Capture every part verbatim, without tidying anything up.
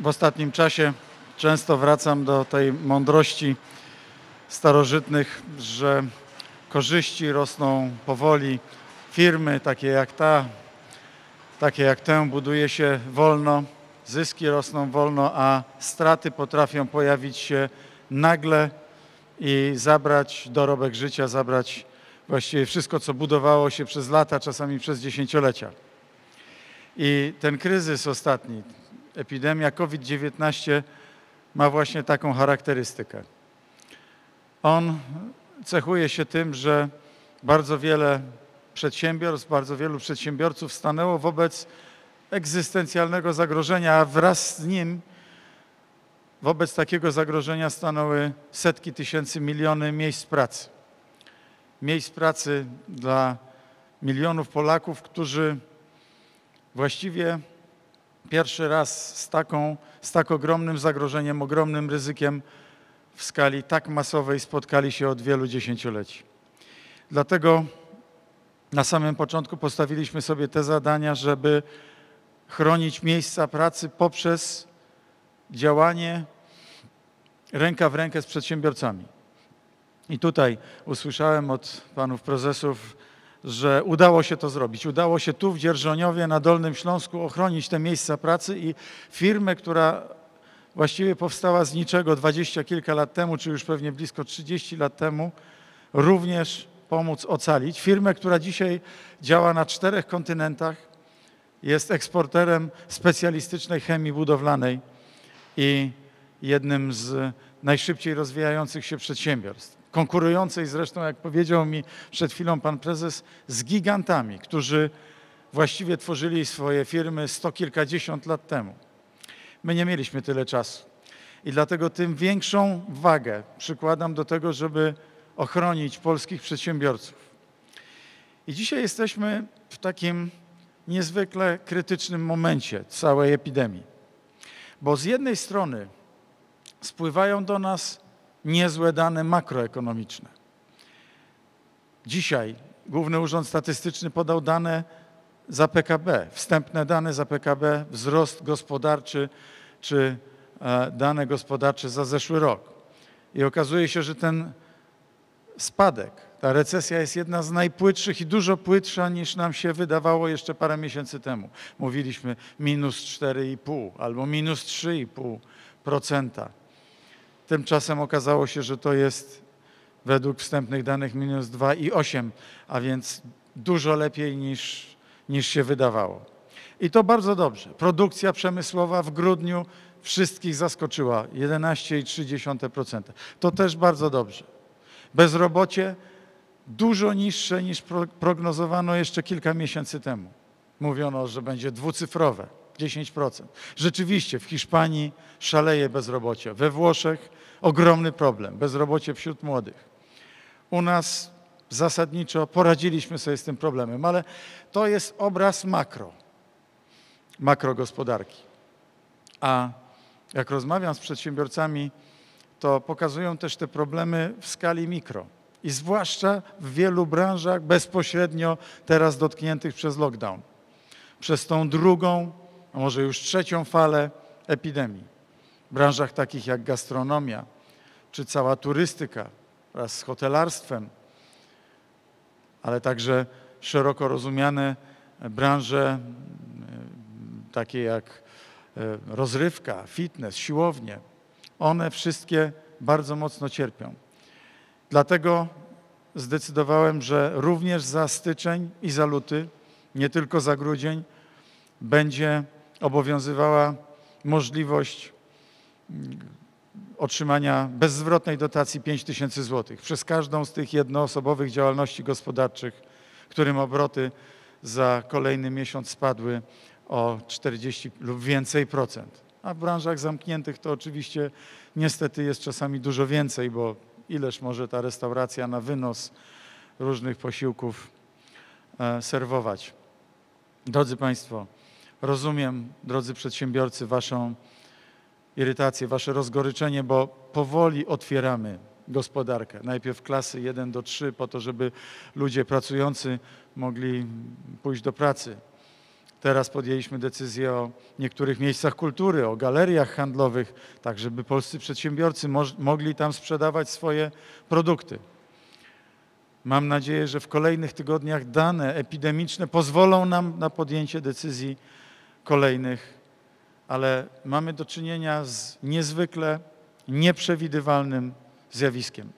W ostatnim czasie często wracam do tej mądrości starożytnych, że korzyści rosną powoli. Firmy takie jak ta, takie jak tę buduje się wolno, zyski rosną wolno, a straty potrafią pojawić się nagle i zabrać dorobek życia, zabrać właściwie wszystko, co budowało się przez lata, czasami przez dziesięciolecia. I ten kryzys ostatni, epidemia COVID dziewiętnaście ma właśnie taką charakterystykę. On cechuje się tym, że bardzo wiele przedsiębiorstw, bardzo wielu przedsiębiorców stanęło wobec egzystencjalnego zagrożenia, a wraz z nim wobec takiego zagrożenia stanęły setki tysięcy, miliony miejsc pracy. Miejsc pracy dla milionów Polaków, którzy właściwie pierwszy raz z, taką, z tak ogromnym zagrożeniem, ogromnym ryzykiem w skali tak masowej spotkali się od wielu dziesięcioleci. Dlatego na samym początku postawiliśmy sobie te zadania, żeby chronić miejsca pracy poprzez działanie ręka w rękę z przedsiębiorcami. I tutaj usłyszałem od panów prezesów, że udało się to zrobić. Udało się tu w Dzierżoniowie na Dolnym Śląsku ochronić te miejsca pracy i firmę, która właściwie powstała z niczego dwadzieścia kilka lat temu, czy już pewnie blisko trzydzieści lat temu, również pomóc ocalić. Firmę, która dzisiaj działa na czterech kontynentach, jest eksporterem specjalistycznej chemii budowlanej i jednym z najszybciej rozwijających się przedsiębiorstw. Konkurującej zresztą, jak powiedział mi przed chwilą pan prezes, z gigantami, którzy właściwie tworzyli swoje firmy sto kilkadziesiąt lat temu. My nie mieliśmy tyle czasu i dlatego tym większą wagę przykładam do tego, żeby ochronić polskich przedsiębiorców. I dzisiaj jesteśmy w takim niezwykle krytycznym momencie całej epidemii, bo z jednej strony spływają do nas niezłe dane makroekonomiczne. Dzisiaj Główny Urząd Statystyczny podał dane za P K B, wstępne dane za P K B, wzrost gospodarczy czy dane gospodarcze za zeszły rok. I okazuje się, że ten spadek, ta recesja jest jedna z najpłytszych i dużo płytsza niż nam się wydawało jeszcze parę miesięcy temu. Mówiliśmy minus cztery i pół albo minus trzy i pół procent. Tymczasem okazało się, że to jest według wstępnych danych minus dwa i osiem, a więc dużo lepiej niż, niż się wydawało. I to bardzo dobrze. Produkcja przemysłowa w grudniu wszystkich zaskoczyła jedenaście i trzy dziesiąte procent. To też bardzo dobrze. Bezrobocie dużo niższe niż prognozowano jeszcze kilka miesięcy temu. Mówiono, że będzie dwucyfrowe, dziesięć procent. Rzeczywiście w Hiszpanii szaleje bezrobocie. We Włoszech ogromny problem, bezrobocie wśród młodych. U nas zasadniczo poradziliśmy sobie z tym problemem, ale to jest obraz makro, makrogospodarki. A jak rozmawiam z przedsiębiorcami, to pokazują też te problemy w skali mikro i zwłaszcza w wielu branżach bezpośrednio teraz dotkniętych przez lockdown, przez tą drugą, a może już trzecią falę epidemii. W branżach takich jak gastronomia czy cała turystyka wraz z hotelarstwem, ale także szeroko rozumiane branże takie jak rozrywka, fitness, siłownie. One wszystkie bardzo mocno cierpią. Dlatego zdecydowałem, że również za styczeń i za luty, nie tylko za grudzień, będzie obowiązywała możliwość otrzymania bezzwrotnej dotacji pięć tysięcy złotych przez każdą z tych jednoosobowych działalności gospodarczych, którym obroty za kolejny miesiąc spadły o czterdzieści lub więcej procent. A w branżach zamkniętych to oczywiście niestety jest czasami dużo więcej, bo ileż może ta restauracja na wynos różnych posiłków serwować. Drodzy Państwo, rozumiem, drodzy przedsiębiorcy, Waszą irytację, Wasze rozgoryczenie, bo powoli otwieramy gospodarkę. Najpierw klasy jeden do trzech po to, żeby ludzie pracujący mogli pójść do pracy. Teraz podjęliśmy decyzję o niektórych miejscach kultury, o galeriach handlowych, tak żeby polscy przedsiębiorcy mogli tam sprzedawać swoje produkty. Mam nadzieję, że w kolejnych tygodniach dane epidemiczne pozwolą nam na podjęcie decyzji kolejnych, ale mamy do czynienia z niezwykle nieprzewidywalnym zjawiskiem.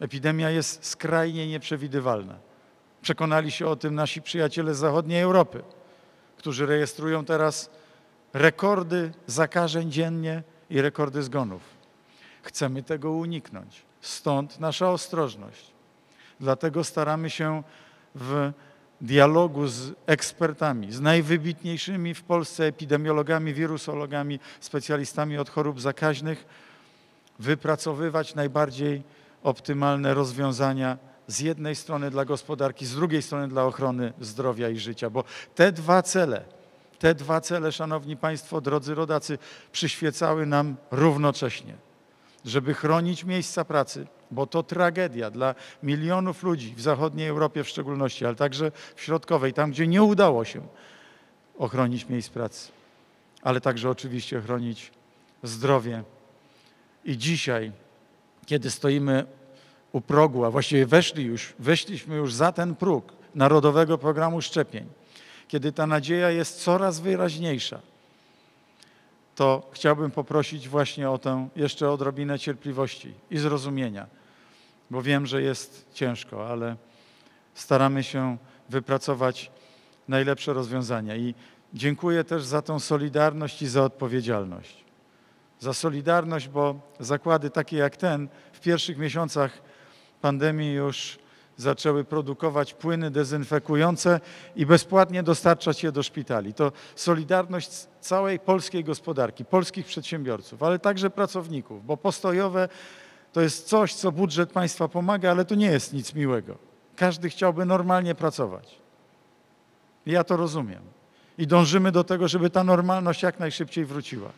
Epidemia jest skrajnie nieprzewidywalna. Przekonali się o tym nasi przyjaciele z zachodniej Europy, którzy rejestrują teraz rekordy zakażeń dziennie i rekordy zgonów. Chcemy tego uniknąć, stąd nasza ostrożność. Dlatego staramy się w dialogu z ekspertami, z najwybitniejszymi w Polsce epidemiologami, wirusologami, specjalistami od chorób zakaźnych, wypracowywać najbardziej optymalne rozwiązania z jednej strony dla gospodarki, z drugiej strony dla ochrony zdrowia i życia, bo te dwa cele, te dwa cele, szanowni państwo, drodzy rodacy, przyświecały nam równocześnie, żeby chronić miejsca pracy, bo to tragedia dla milionów ludzi w zachodniej Europie w szczególności, ale także w środkowej, tam gdzie nie udało się ochronić miejsc pracy, ale także oczywiście chronić zdrowie. I dzisiaj, kiedy stoimy u progu, a właściwie weszli już, weszliśmy już za ten próg Narodowego Programu Szczepień, kiedy ta nadzieja jest coraz wyraźniejsza, to chciałbym poprosić właśnie o tę jeszcze odrobinę cierpliwości i zrozumienia, bo wiem, że jest ciężko, ale staramy się wypracować najlepsze rozwiązania. I dziękuję też za tą solidarność i za odpowiedzialność. Za solidarność, bo zakłady takie jak ten w pierwszych miesiącach pandemii już zaczęły produkować płyny dezynfekujące i bezpłatnie dostarczać je do szpitali. To solidarność całej polskiej gospodarki, polskich przedsiębiorców, ale także pracowników, bo postojowe to jest coś, co budżet państwa pomaga, ale to nie jest nic miłego. Każdy chciałby normalnie pracować. Ja to rozumiem. I dążymy do tego, żeby ta normalność jak najszybciej wróciła.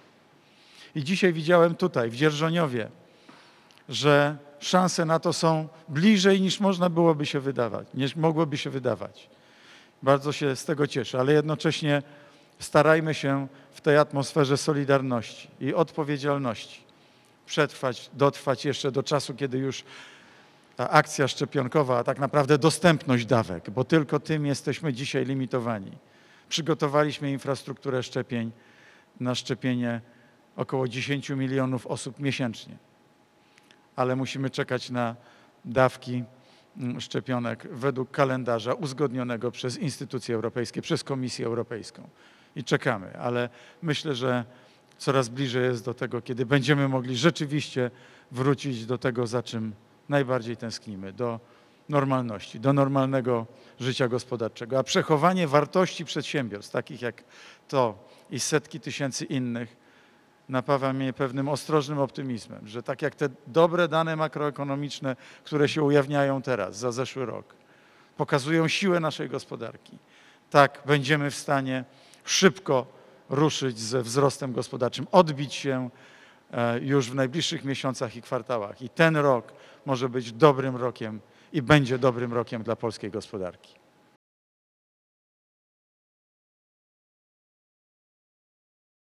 I dzisiaj widziałem tutaj, w Dzierżoniowie, że szanse na to są bliżej niż można byłoby się wydawać, niż mogłoby się wydawać. Bardzo się z tego cieszę, ale jednocześnie starajmy się w tej atmosferze solidarności i odpowiedzialności przetrwać, dotrwać jeszcze do czasu, kiedy już ta akcja szczepionkowa, a tak naprawdę dostępność dawek, bo tylko tym jesteśmy dzisiaj limitowani. Przygotowaliśmy infrastrukturę szczepień na szczepienie około dziesięciu milionów osób miesięcznie. Ale musimy czekać na dawki szczepionek według kalendarza uzgodnionego przez instytucje europejskie, przez Komisję Europejską. I czekamy, ale myślę, że coraz bliżej jest do tego, kiedy będziemy mogli rzeczywiście wrócić do tego, za czym najbardziej tęsknimy, do normalności, do normalnego życia gospodarczego. A przechowanie wartości przedsiębiorstw, takich jak to i setki tysięcy innych, napawa mnie pewnym ostrożnym optymizmem, że tak jak te dobre dane makroekonomiczne, które się ujawniają teraz, za zeszły rok, pokazują siłę naszej gospodarki, tak będziemy w stanie szybko ruszyć ze wzrostem gospodarczym, odbić się już w najbliższych miesiącach i kwartałach. I ten rok może być dobrym rokiem i będzie dobrym rokiem dla polskiej gospodarki.